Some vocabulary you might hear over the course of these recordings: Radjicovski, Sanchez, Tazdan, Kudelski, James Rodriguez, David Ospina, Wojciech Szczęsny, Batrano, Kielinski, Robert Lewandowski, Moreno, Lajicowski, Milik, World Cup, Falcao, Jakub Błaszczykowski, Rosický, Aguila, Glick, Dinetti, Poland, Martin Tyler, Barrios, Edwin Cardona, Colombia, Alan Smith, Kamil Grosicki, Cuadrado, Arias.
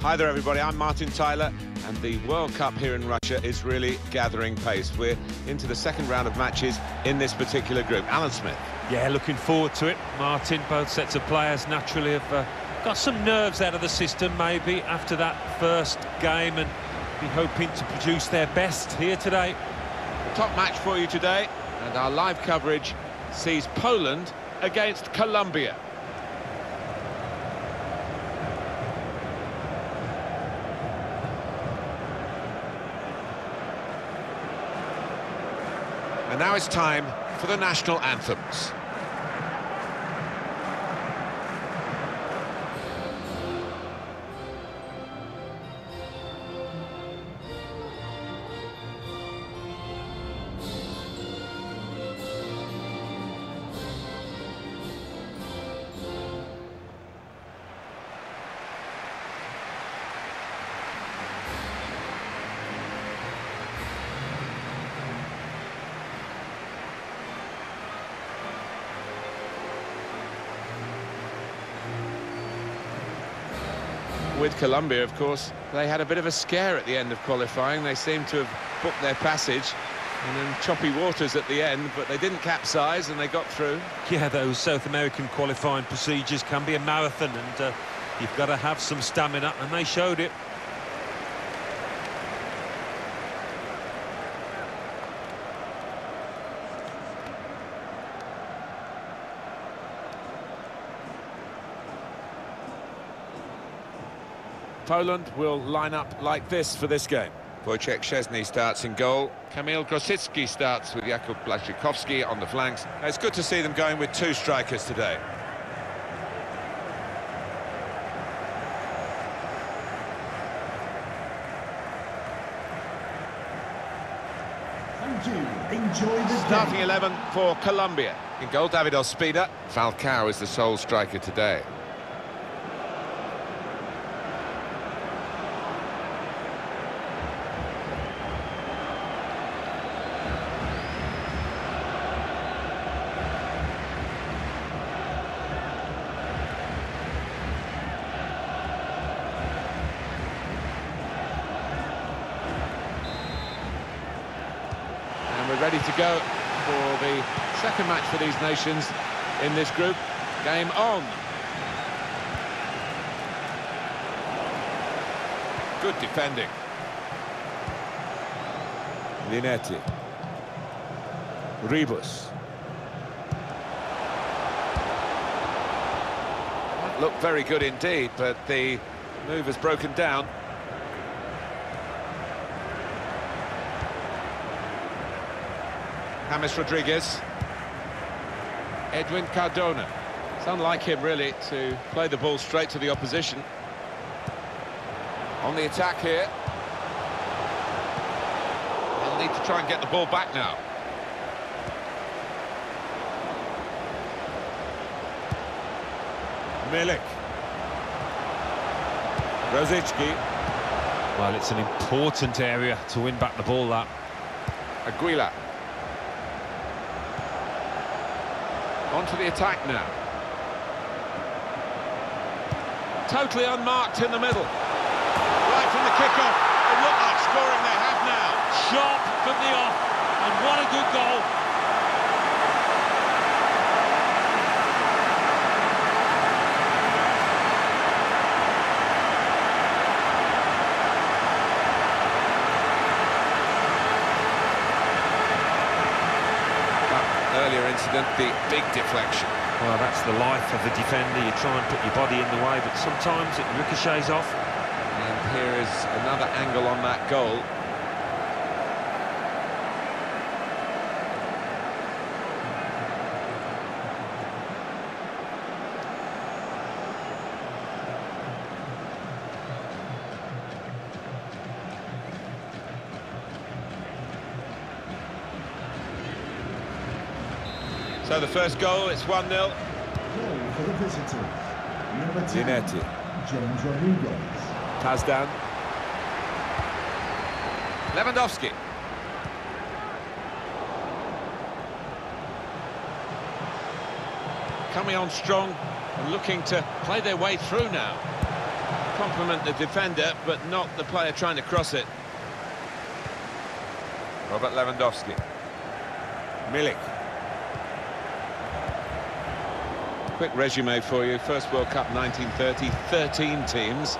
Hi there, everybody. I'm Martin Tyler, and the World Cup here in Russia is really gathering pace. We're into the second round of matches in this particular group. Alan Smith. Yeah, looking forward to it, Martin. Both sets of players naturally have got some nerves out of the system, maybe, after that first game, and be hoping to produce their best here today. Top match for you today, and our live coverage sees Poland against Colombia. And now it's time for the national anthems. With Colombia, of course, they had a bit of a scare at the end of qualifying. They seemed to have booked their passage, and then choppy waters at the end, but they didn't capsize and they got through. Yeah, those South American qualifying procedures can be a marathon, and you've got to have some stamina, and they showed it. Poland will line up like this for this game. Wojciech Szczęsny starts in goal. Kamil Grosicki starts with Jakub Błaszczykowski on the flanks. It's good to see them going with two strikers today. Thank you. Enjoy the game. Starting 11 for Colombia. In goal, David Ospina. Falcao is the sole striker today. Ready to go for the second match for these nations in this group. Game on. Good defending. Dinetti. Ribos. That looked very good indeed, but the move has broken down. James Rodriguez, Edwin Cardona. It's unlike him, really, to play the ball straight to the opposition. On the attack here. They'll need to try and get the ball back now. Milik. Rosický. Well, it's an important area to win back the ball, that. Aguila. Onto the attack now. Totally unmarked in the middle. Right from the kickoff. It looked like scoring they have now. Sharp from the off. And what a good goal. Incident, the big deflection. Well, that's the life of the defender. You try and put your body in the way, but sometimes it ricochets off. And here is another angle on that goal. So the first goal, it's 1-0. Goal for the visitors. Number 10, Dinetti. James Rodriguez. Tazdan. Lewandowski. Coming on strong and looking to play their way through now. compliment the defender, but not the player trying to cross it. Robert Lewandowski. Milik. Quick resume for you. First World Cup 1930, 13 teams.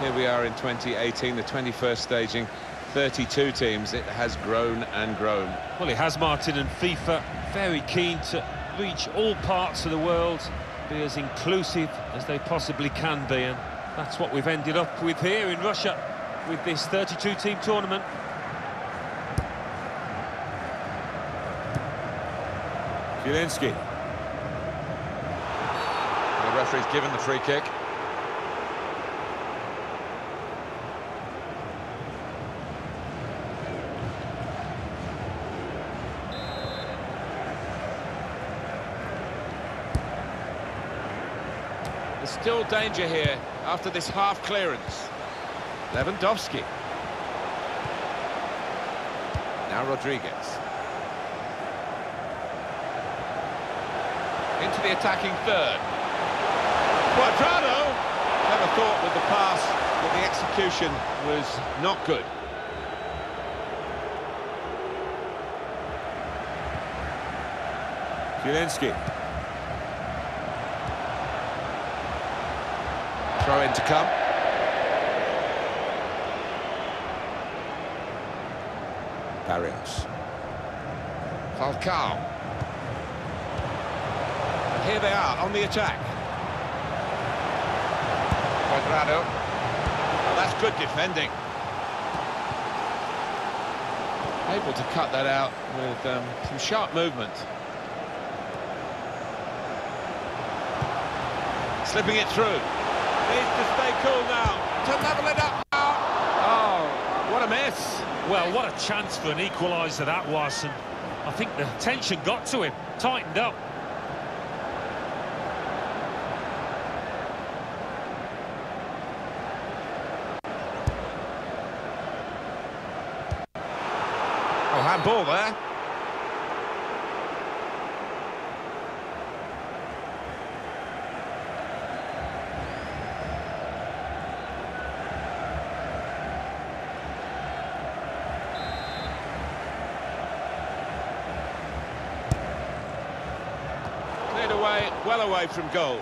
Here we are in 2018, the 21st staging, 32 teams. It has grown and grown. Well, it has, Martin, and FIFA very keen to reach all parts of the world, be as inclusive as they possibly can be, and that's what we've ended up with here in Russia with this 32-team tournament. Kielinski. The referee's given the free kick. There's still danger here after this half clearance. Lewandowski. Now Rodriguez. Into the attacking third. Cuadrado never thought with the pass, but the execution was not good. Kudelski. Throw in to come. Barrios. Falcao. Here they are on the attack. Cuadrado. Well, that's good defending. Able to cut that out with some sharp movement. Slipping it through. Needs to stay cool now. To level it up now. Oh, what a miss. Well, what a chance for an equaliser that was. And I think the tension got to him, tightened up. Handball there. Cleared away, well away from goal.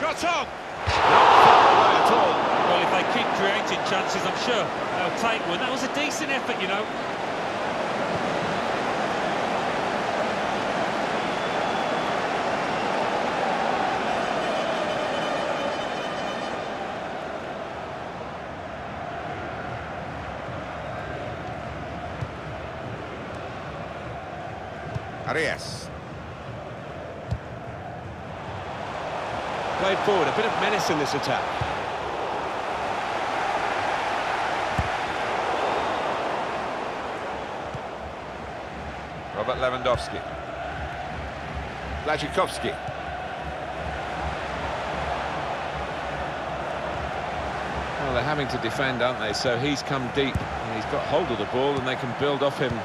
Shot on! Not at all. Well, if they keep creating chances, I'm sure they'll take one. That was a decent effort, you know. Arias. Played forward, a bit of menace in this attack. Robert Lewandowski. Lajicowski. Well, they're having to defend, aren't they? So he's come deep and he's got hold of the ball and they can build off him.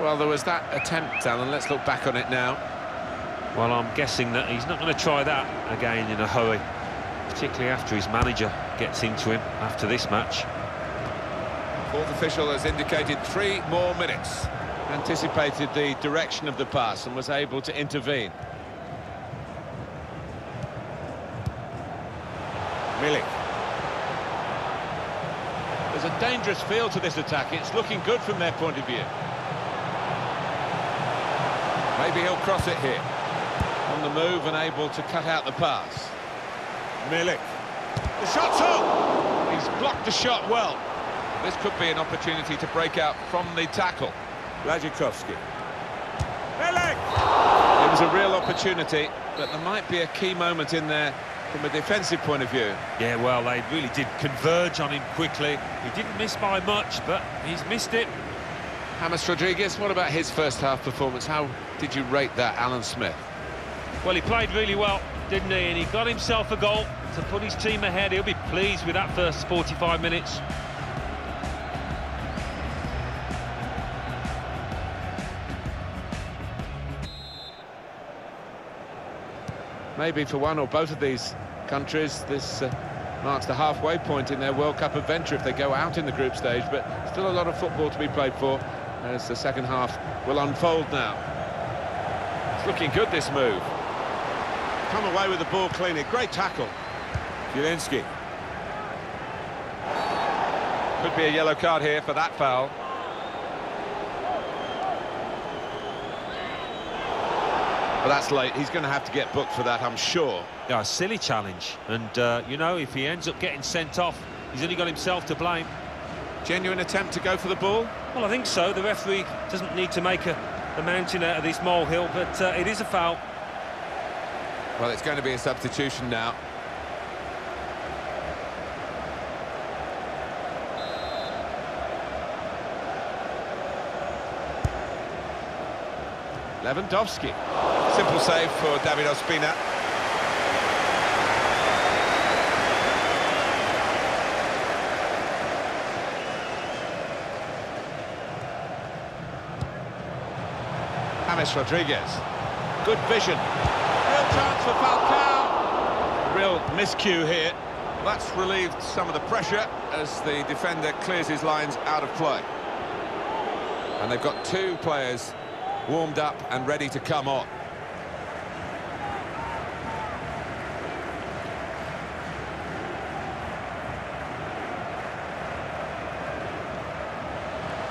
Well, there was that attempt, Alan. Let's look back on it now. Well, I'm guessing that he's not going to try that again in a hurry, particularly after his manager gets into him after this match. Fourth official has indicated 3 more minutes. Anticipated the direction of the pass and was able to intervene. Milik. There's a dangerous feel to this attack. It's looking good from their point of view. Maybe he'll cross it here. On the move and able to cut out the pass. Milik. The shot's on! He's blocked the shot well. This could be an opportunity to break out from the tackle. Radjicovski. Milik! It was a real opportunity, but there might be a key moment in there from a defensive point of view. Yeah, well, they really did converge on him quickly. He didn't miss by much, but he's missed it. James Rodriguez, what about his first-half performance? How did you rate that, Alan Smith? Well, he played really well, didn't he? And he got himself a goal to put his team ahead. He'll be pleased with that first 45 minutes. maybe for one or both of these countries, this marks the halfway point in their World Cup adventure if they go out in the group stage, but still a lot of football to be played for as the second half will unfold now. It's looking good, this move. Come away with the ball cleanly. Great tackle. Kielinski. Could be a yellow card here for that foul. But that's late. He's going to have to get booked for that, I'm sure. Yeah, a silly challenge. And, you know, if he ends up getting sent off, he's only got himself to blame. Genuine attempt to go for the ball? Well, I think so. The referee doesn't need to make a mountain out of this molehill, but it is a foul. Well, it's going to be a substitution now. Lewandowski. Simple save for David Ospina. James Rodriguez. Good vision. Real chance for Falcao. Real miscue here. That's relieved some of the pressure as the defender clears his lines out of play. And they've got two players warmed up and ready to come on.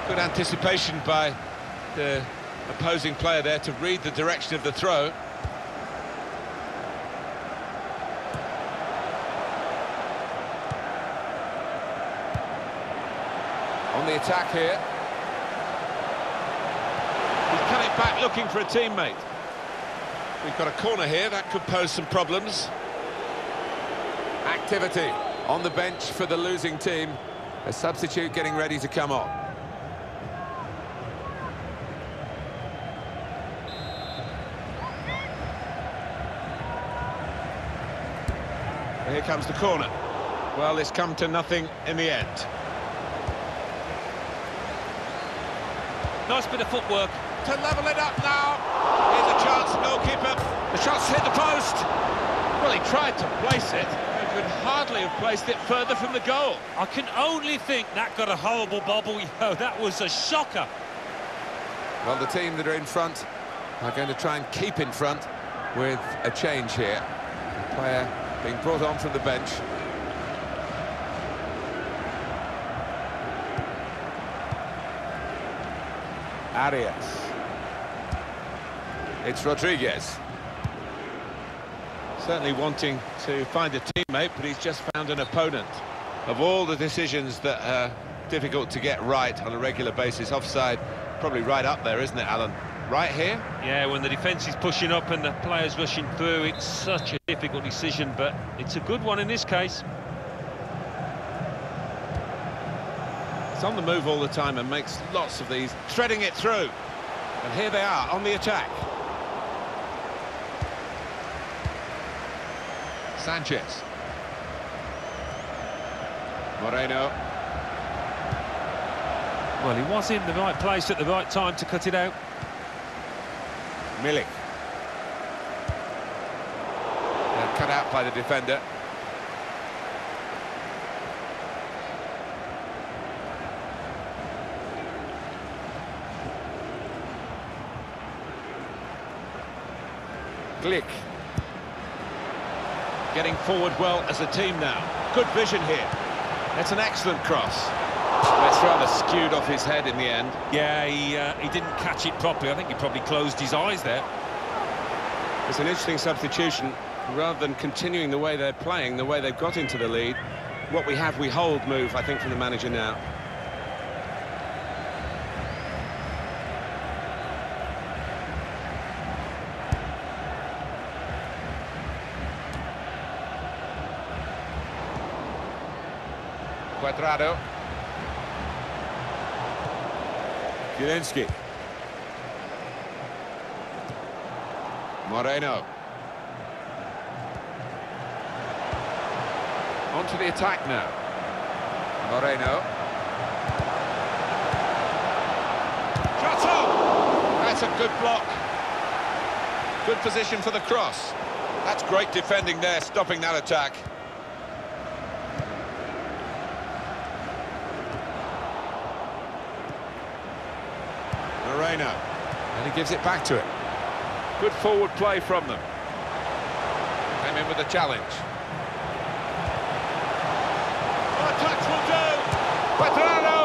Good anticipation by the opposing player there to read the direction of the throw. On the attack here. He's cut it back looking for a teammate. We've got a corner here, that could pose some problems. Activity on the bench for the losing team. A substitute getting ready to come on. Here comes the corner. Well, it's come to nothing in the end. Nice bit of footwork. To level it up now. Here's a chance, goalkeeper. The shot's hit the post. Well, he tried to place it. He could hardly have placed it further from the goal. I can only think that got a horrible bobble. Yo, that was a shocker. Well, the team that are in front are going to try and keep in front with a change here. The player being brought on from the bench. Arias. It's Rodriguez. Certainly wanting to find a teammate, but he's just found an opponent. Of all the decisions that are difficult to get right on a regular basis, offside, probably right up there, isn't it, Alan? Right here? Yeah, when the defence is pushing up and the players rushing through, it's such a difficult decision, but it's a good one in this case. It's on the move all the time and makes lots of these, threading it through. And here they are on the attack. Sanchez. Moreno. Well, he was in the right place at the right time to cut it out. Milik. They're cut out by the defender. Glick. Getting forward well as a team now. Good vision here. That's an excellent cross. It's rather skewed off his head in the end. Yeah, he didn't catch it properly. I think he probably closed his eyes there. It's an interesting substitution. Rather than continuing the way they're playing, the way they've got into the lead, what we have, we hold move, I think, from the manager now. Cuadrado. Glick. Moreno. Onto the attack now. Moreno. Shots up! That's a good block. Good position for the cross. That's great defending there, stopping that attack. Moreno, and he gives it back to it. Good forward play from them. Came in with a challenge. A touch will do! Batrano!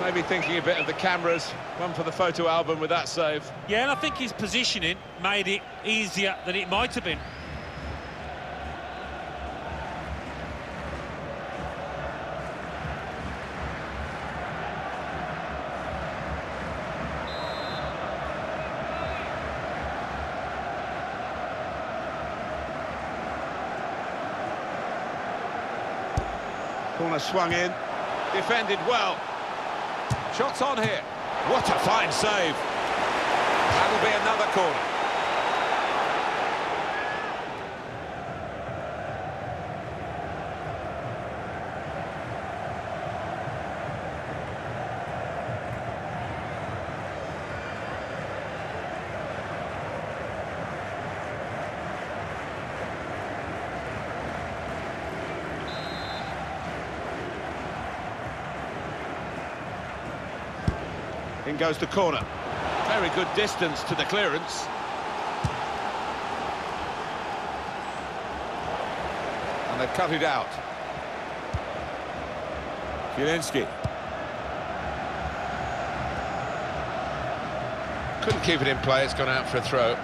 Maybe thinking a bit of the cameras. One for the photo album with that save. Yeah, and I think his positioning made it easier than it might have been. Corner swung in, defended well. Shots on here. What a fine save. That'll be another corner. In goes the corner. Very good distance to the clearance. And they've cut it out. Kielinski. Couldn't keep it in play, it's gone out for a throw.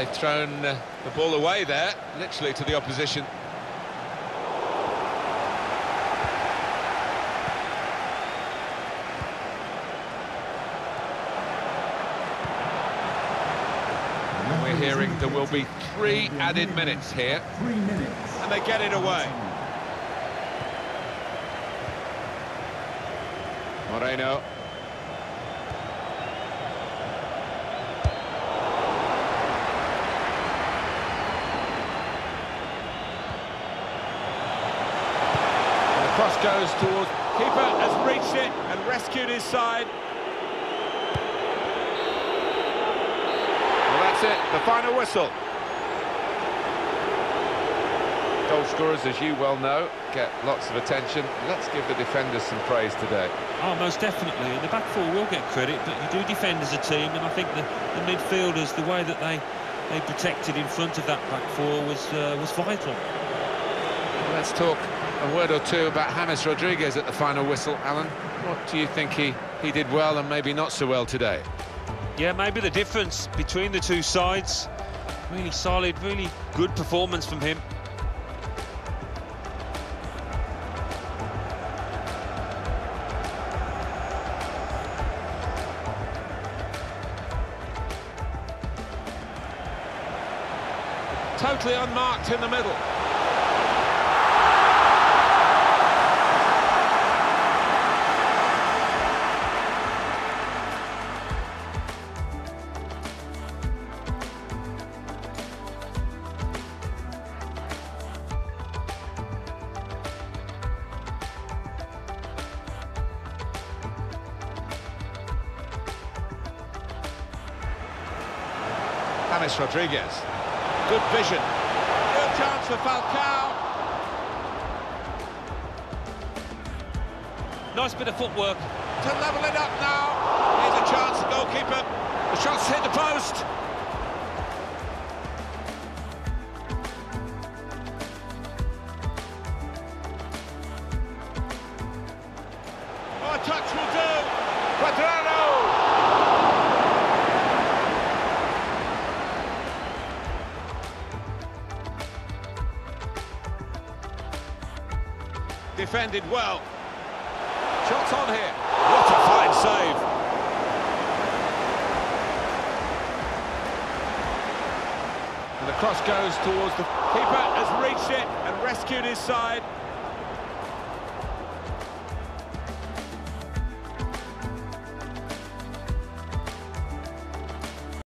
They've thrown the ball away there, literally to the opposition. And we're hearing there will be 3 added minutes here. 3 minutes. And they get it away. Moreno. Goes towards keeper, has reached it and rescued his side. Well, that's it, the final whistle. Goal scorers, as you well know, get lots of attention. Let's give the defenders some praise today. Oh, most definitely, and the back four will get credit, but you do defend as a team, and I think the midfielders, the way that they protected in front of that back four was vital. Let's talk a word or two about James Rodriguez at the final whistle, Alan. What do you think he did well and maybe not so well today? Yeah, maybe the difference between the two sides. Really solid, really good performance from him. Totally unmarked in the middle. Rodriguez, good vision, good chance for Falcao. Nice bit of footwork to level it up now. Here's a chance, the goalkeeper, the shot's hit the post. Oh, a touch will do. Cuadrado. Defended well. Shots on here. What a fine save. And the cross goes towards the keeper, has reached it and rescued his side.